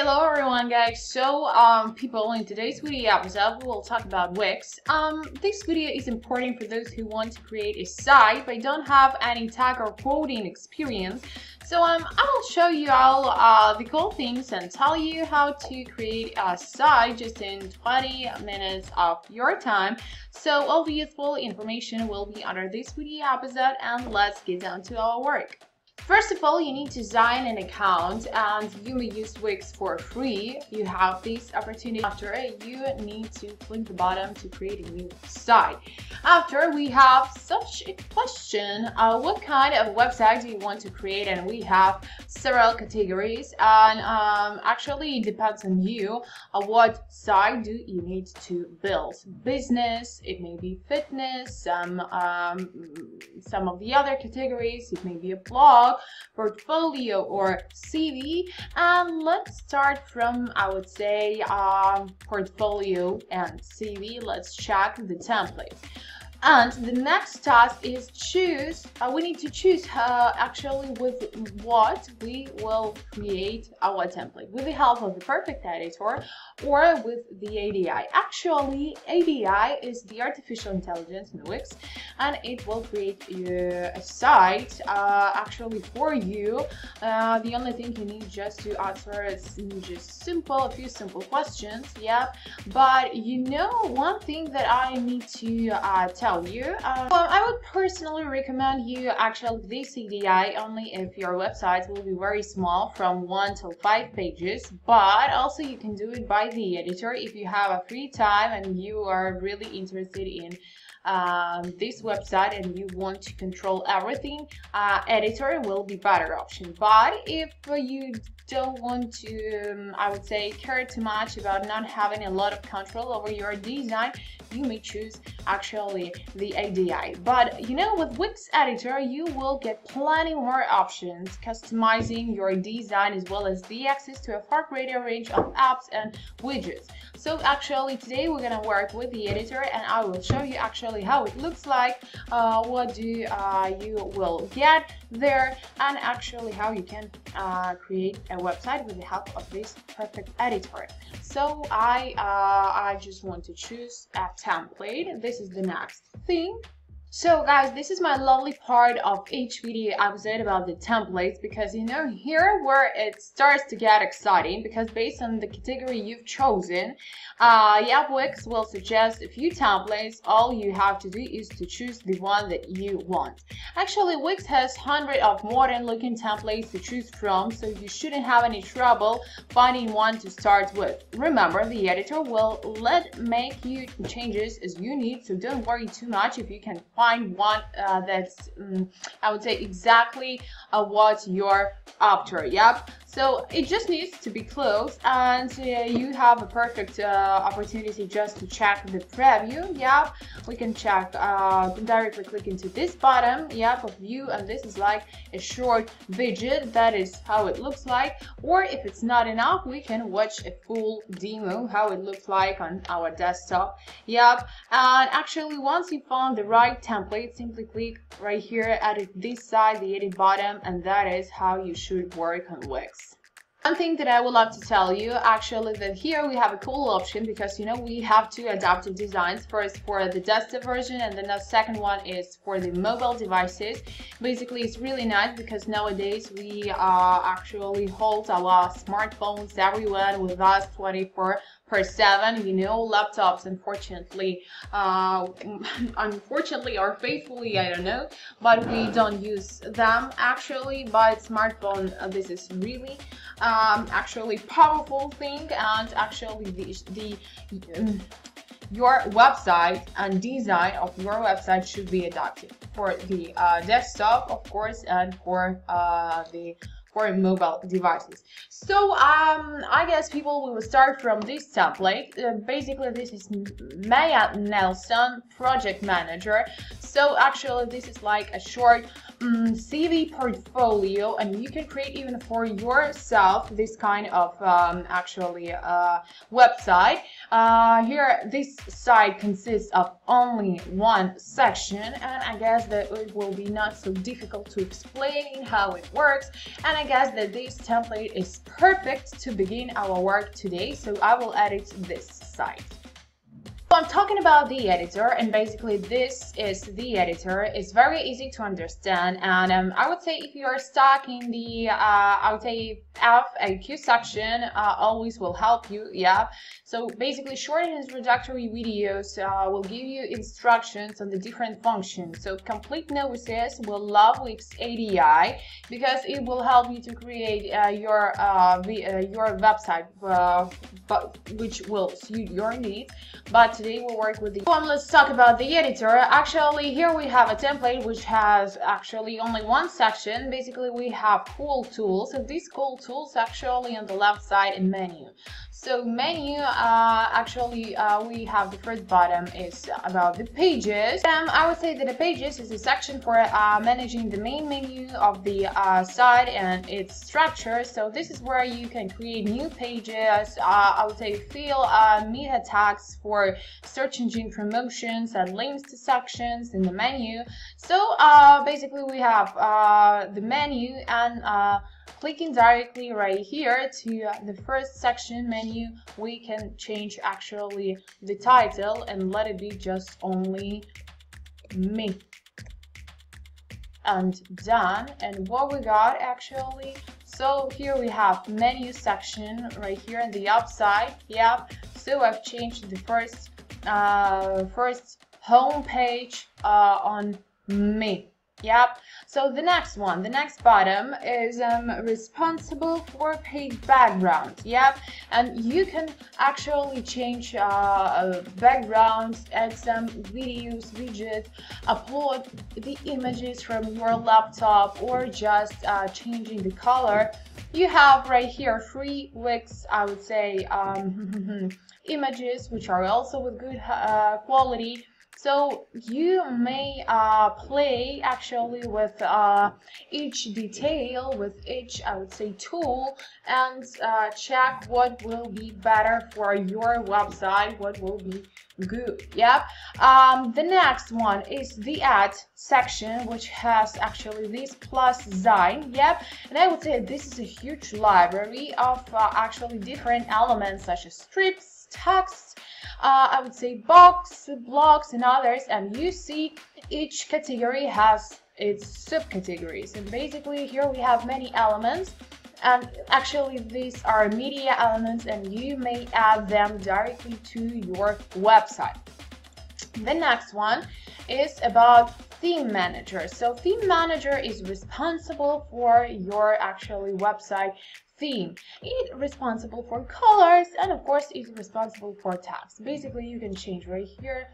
Hello everyone guys, so people, in today's video episode we'll talk about Wix. This video is important for those who want to create a site but don't have any tag or coding experience. So I will show you all the cool things and tell you how to create a site just in 20 minutes of your time. So all the useful information will be under this video episode, and let's get down to our work. First of all, you need to sign an account, and you may use Wix for free. You have this opportunity. After it, you need to click the bottom to create a new site. After, we have such a question, what kind of website do you want to create? And we have several categories, and actually it depends on you. What site do you need to build? Business, it may be fitness, some of the other categories, it may be a blog, portfolio, or CV. And let's start from, I would say, portfolio and CV. Let's check the template. And the next task is choose. We need to choose actually with what we will create our template, with the help of the perfect editor or with the ADI. Actually, ADI is the artificial intelligence in Wix, and it will create a site actually for you. The only thing you need just to answer is just a few simple questions. Yep. But you know, one thing that I need to tell you. I would personally recommend you actually this ADI only if your website will be very small, from 1 to 5 pages, but also you can do it by the editor if you have a free time and you are really interested in this website and you want to control everything. Editor will be better option. But if you don't want to, I would say, care too much about not having a lot of control over your design, you may choose actually the ADI. But you know, with Wix editor you will get plenty more options, customizing your design as well as the access to a far greater range of apps and widgets. So actually today we're gonna work with the editor, and I will show you actually how it looks like, what do you will get there, and actually how you can create a website with the help of this perfect editor. So I just want to choose a template. This is the next thing. So guys, this is my lovely part of each video episode about the templates, because you know, here where it starts to get exciting, because based on the category you've chosen, Wix will suggest a few templates. All you have to do is to choose the one that you want. Actually, Wix has hundreds of modern looking templates to choose from, so you shouldn't have any trouble finding one to start with. Remember, the editor will make you changes as you need, so don't worry too much if you can find one that's I would say exactly what you're after. Yep. So it just needs to be closed, and you have a perfect opportunity just to check the preview. Yep. We can check directly click into this bottom. Yep. Of view, and this is like a short widget. That is how it looks like. Or if it's not enough, we can watch a full demo how it looks like on our desktop. Yep. And actually, once you found the right template, simply click right here, edit this side, the edit bottom, and that is how you should work on Wix. One thing that I would love to tell you actually, that here we have a cool option, because you know, we have two adaptive designs, first for the desktop version and then the second one is for the mobile devices. Basically it's really nice, because nowadays we actually hold our smartphones everywhere with us 24/7, you know. Laptops, unfortunately, or faithfully, I don't know, but we don't use them actually. But smartphone, this is really actually powerful thing, and actually your website and design of your website should be adapted for the desktop, of course, and for the mobile devices. So I guess people, we will start from this template. Basically this is Maya Nelson project manager. So actually this is like a short CV portfolio, and you can create even for yourself this kind of website. Here this site consists of only one section, and I guess that it will be not so difficult to explain how it works, and I guess that this template is perfect to begin our work today, so I will edit this site. So I'm talking about the editor, and basically this is the editor. It's very easy to understand, and I would say if you are stuck in the I would say FAQ section, always will help you. Yeah, so basically short and introductory videos will give you instructions on the different functions. So complete novices will love Wix ADI because it will help you to create your website which will suit your needs, but today we'll work with the let's talk about the editor. Actually, here we have a template which has actually only one section. Basically, we have cool tools, and these cool tools actually on the left side in menu. So menu, we have the first bottom is about the pages. I would say that the pages is a section for managing the main menu of the site and its structure. So this is where you can create new pages. I would say fill meta tags for search engine promotions and links to sections in the menu. So basically we have the menu, and clicking directly right here to the first section menu, we can change actually the title and let it be just only me, and done. And what we got actually, so here we have menu section right here in the upside. Yeah, so I've changed the first home page on me. Yep. So the next one, the next bottom is responsible for page background. Yep. And you can actually change backgrounds, add some videos, widgets, upload the images from your laptop, or just changing the color. You have right here free Wix, I would say, images, which are also with good quality. So you may play actually with each detail, with each, I would say, tool, and check what will be better for your website, what will be good. Yep. The next one is the ad section, which has actually this plus sign. Yep. And I would say this is a huge library of actually different elements such as strips, text, I would say box, blocks, and others, and you see each category has its subcategories. And basically here we have many elements, and actually these are media elements, and you may add them directly to your website. The next one is about theme manager. So theme manager is responsible for your actually website theme. It's responsible for colors, and of course it's responsible for text. Basically you can change right here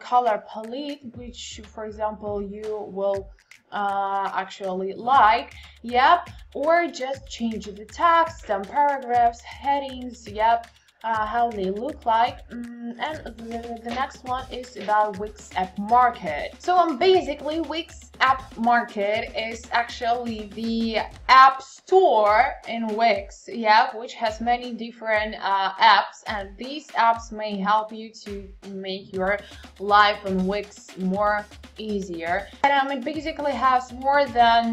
color palette, which for example you will actually like. Yep. Or just change the text, some paragraphs, headings. Yep. How they look like. And the next one is about Wix App Market. So basically Wix App Market is actually the app store in Wix, yeah, which has many different apps, and these apps may help you to make your life on Wix more easier. And it basically has more than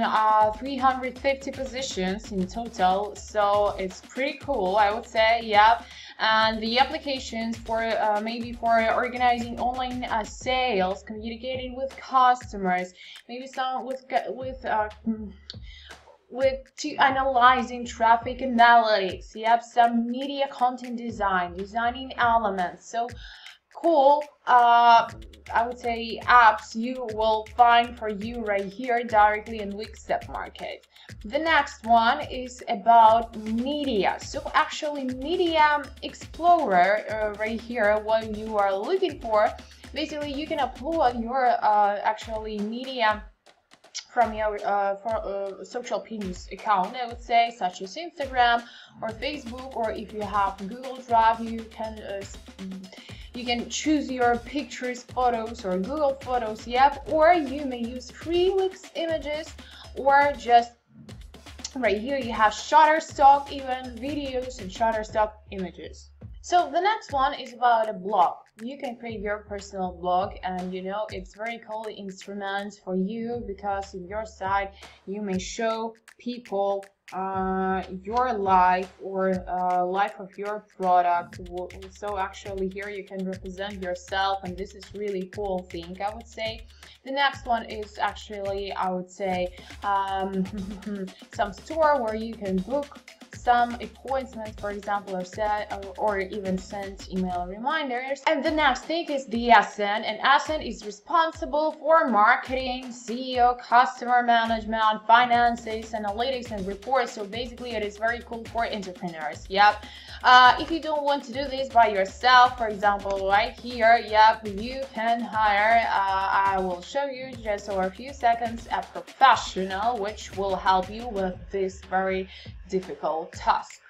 350 positions in total, so it's pretty cool, I would say. Yeah. And the applications for maybe for organizing online sales, communicating with customers, maybe some to analyzing traffic analytics. Yep, some media content design, designing elements. So cool, I would say apps you will find for you right here directly in Wix App Market. The next one is about media. So actually media explorer, right here, what you are looking for. Basically you can upload your actually media from your social pages account, I would say, such as Instagram or Facebook, or if you have Google Drive, you can You can choose your pictures, photos, or Google Photos app, or you may use free Wix images, or just right here you have Shutterstock, even videos and Shutterstock images. So the next one is about a blog. You can create your personal blog, and you know it's very cool instrument for you, because in your site you may show people your life or life of your product. So actually here you can represent yourself, and this is really cool thing, I would say. The next one is actually, I would say, some store where you can book some appointments, for example, or even send email reminders. And the next thing is the ASN, and ASN is responsible for marketing, SEO, customer management, finances, analytics, and reports. So basically, it is very cool for entrepreneurs. Yep. If you don't want to do this by yourself, for example, right here, yep, you can hire. I will show you just over a few seconds a professional, which will help you with this very difficult task.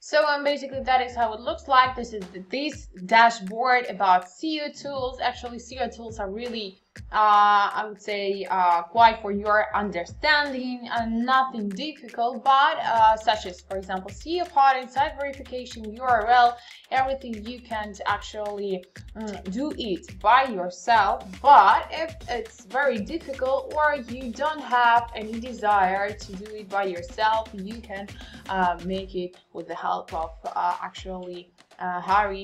So basically that is how it looks like. This is this dashboard about SEO tools. Actually, SEO tools are really I would say quite for your understanding and nothing difficult, but such as, for example, SEO pattern, site verification, URL, everything you can actually do it by yourself. But if it's very difficult or you don't have any desire to do it by yourself, you can make it with the help of hiring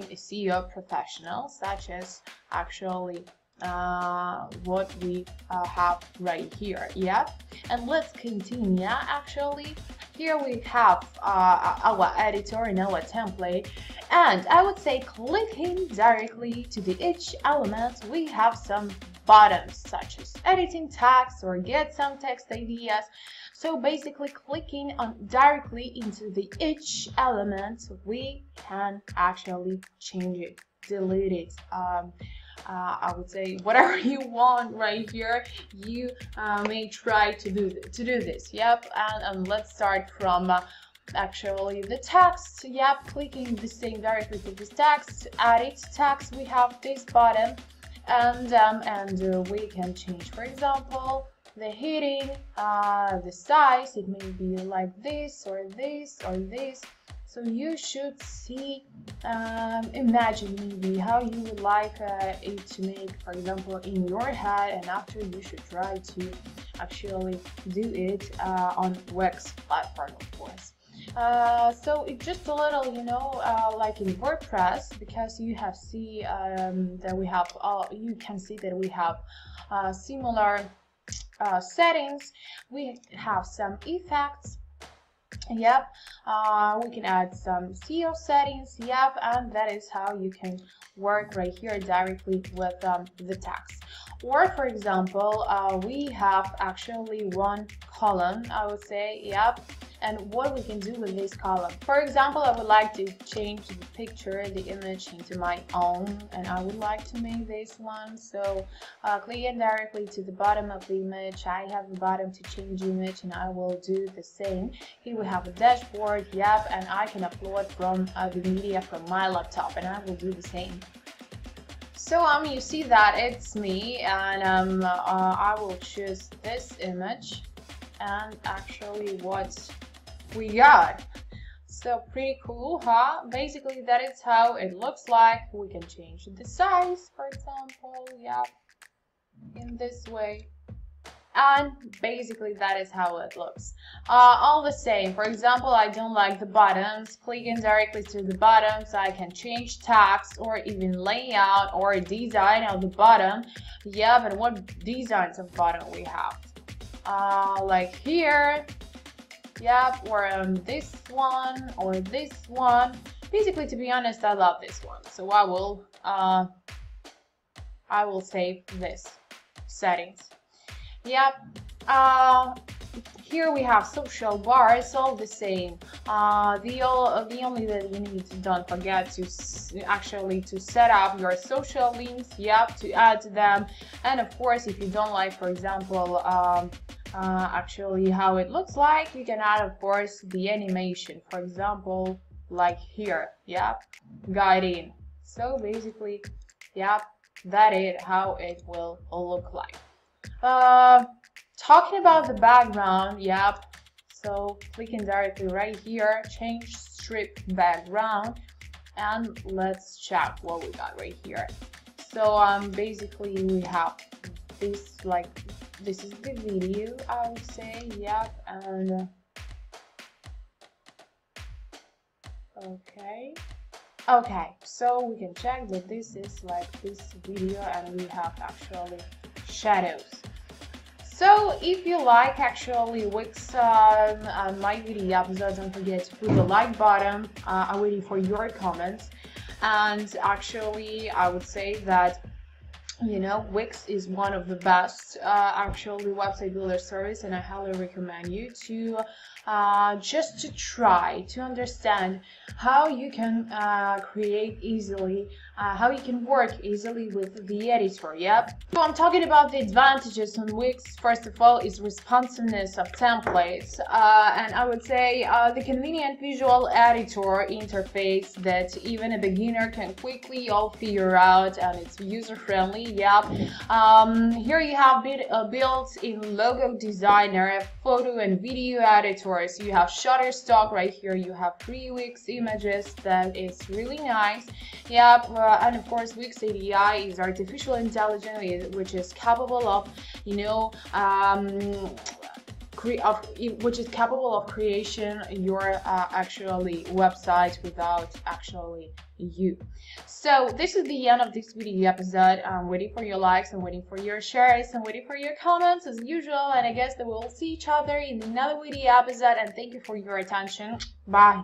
a SEO professional, such as actually what we have right here. Yeah, and let's continue. Actually, here we have our editor and our template, and I would say clicking directly to the each element, we have some buttons such as editing text or get some text ideas. So basically clicking on directly into the each element, we can actually change it, delete it, I would say whatever you want right here. You may try to do this. Yep. And let's start from actually the text. Yep, clicking the same directly to this text, edit text, we have this button, and we can change, for example, the heading, the size. It may be like this or this or this. So you should see, imagine maybe how you would like it to make, for example, in your head, and after you should try to actually do it on Wix platform, of course. So it's just a little, you know, like in WordPress, because you have see that we have, you can see that we have similar settings. We have some effects. Yep, we can add some SEO settings. Yep, and that is how you can work right here directly with the text. Or, for example, we have actually one column, I would say. Yep, and what we can do with this column, for example, I would like to change the picture, the image into my own, and I would like to make this one. So clicking directly to the bottom of the image, I have the bottom to change image, and I will do the same. Here we have a dashboard. Yep, and I can upload from the media from my laptop, and I will do the same. So you see that it's me, and I will choose this image, and actually what we got. So pretty cool, huh? Basically that is how it looks like. We can change the size, for example. Yeah, in this way, and basically that is how it looks. All the same, for example, I don't like the buttons. Clicking directly to the buttons, I can change text or even layout or design of the bottom. Yeah, but what designs of bottom we have? Like here, yep, or this one or this one. Basically, to be honest, I love this one, so I will save this settings. Yep. Here we have social bar. It's all the same. The only that you need to don't forget to actually to set up your social links. Yep, to add to them. And of course, if you don't like, for example, actually how it looks like, you can add, of course, the animation, for example, like here. Yep, guide in. So basically, yeah, that is how it will look like. Talking about the background, yeah, so clicking directly right here, change strip background, and let's check what we got right here. So basically we have this, like, this is the video, I would say, yeah, and okay, so we can check that this is like this video, and we have actually shadows. So if you like actually Wix, my video episode, don't forget to put the like button. I'm waiting for your comments, and actually I would say that, you know, Wix is one of the best actually website builder service, and I highly recommend you to just to try to understand how you can create easily, how you can work easily with the editor. Yep. So I'm talking about the advantages on Wix. First of all, is responsiveness of templates, and I would say the convenient visual editor interface that even a beginner can quickly all figure out, and it's user-friendly. Yep. Here you have built-in logo designer, photo and video editors. You have Shutterstock right here. You have pre-Wix images. That is really nice. Yep. And of course, Wix ADI is artificial intelligence, which is capable of, you know, creation your actually website without actually you. So this is the end of this video episode. I'm waiting for your likes, I'm waiting for your shares, I'm waiting for your comments as usual, and I guess that we'll see each other in another video episode, and thank you for your attention. Bye.